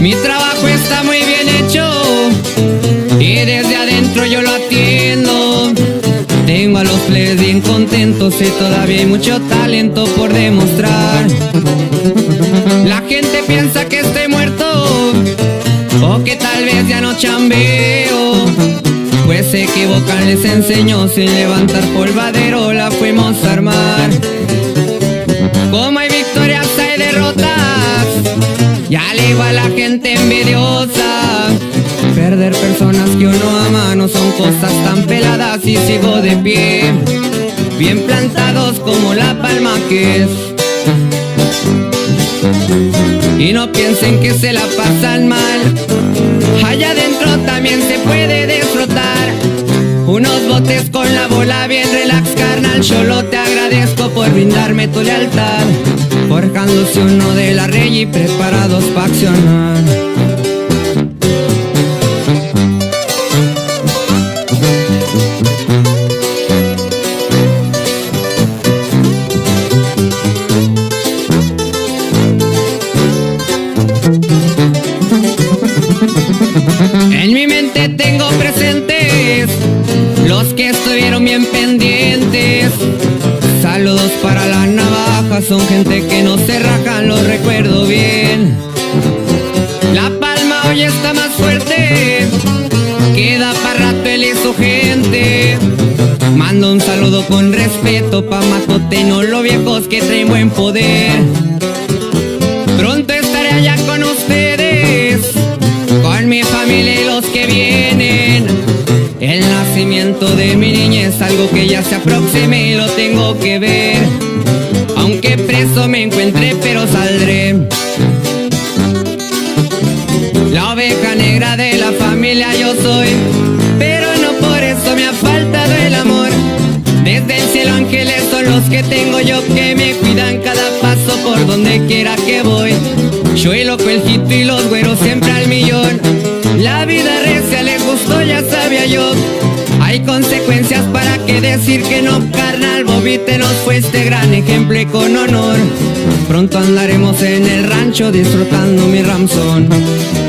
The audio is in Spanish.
Mi trabajo está muy bien hecho y desde adentro yo lo atiendo. Tengo a los plebes bien contentos y todavía hay mucho talento por demostrar. La gente piensa que estoy muerto o que tal vez ya no chambeo, pues se equivocan, les enseño, sin levantar polvadero la fuimos a armar. Como hay victorias hay derrotas, y al igual la gente envidiosa, perder personas que uno ama no son cosas tan peladas, y sigo de pie, bien plantados como la palma que es. Y no piensen que se la pasan mal, allá adentro también se puede disfrutar. Unos botes con la bola bien relax, carnal, solo te agradezco por brindarme tu lealtad. Forjándose uno de la rey y preparados para accionar. En mi mente tengo presentes los que estuvieron bien pendientes. Saludos para la navaja, son gente que no se rajan, los recuerdo bien. La Palma hoy está más fuerte, queda para rato él y su gente. Mando un saludo con respeto pa' Macote y no los viejos que traen buen poder. Pronto estaré allá con ustedes, con mi familia y los que vienen. El nacimiento de mi niña es algo que ya se aproxima y lo tengo que ver. Aunque preso me encuentre, pero saldré. La oveja negra de la familia yo soy, pero no por eso me ha faltado el amor. Desde el cielo ángeles son los que tengo yo, que me cuidan cada paso por donde quiera que voy. Yo y loco el hito y los güeros siempre al millón. La vida recia le gustó, ya sabía yo. Hay consecuencias, para qué decir que no, carnal. Bobite nos fue este gran ejemplo y con honor. Pronto andaremos en el rancho disfrutando mi ramzón.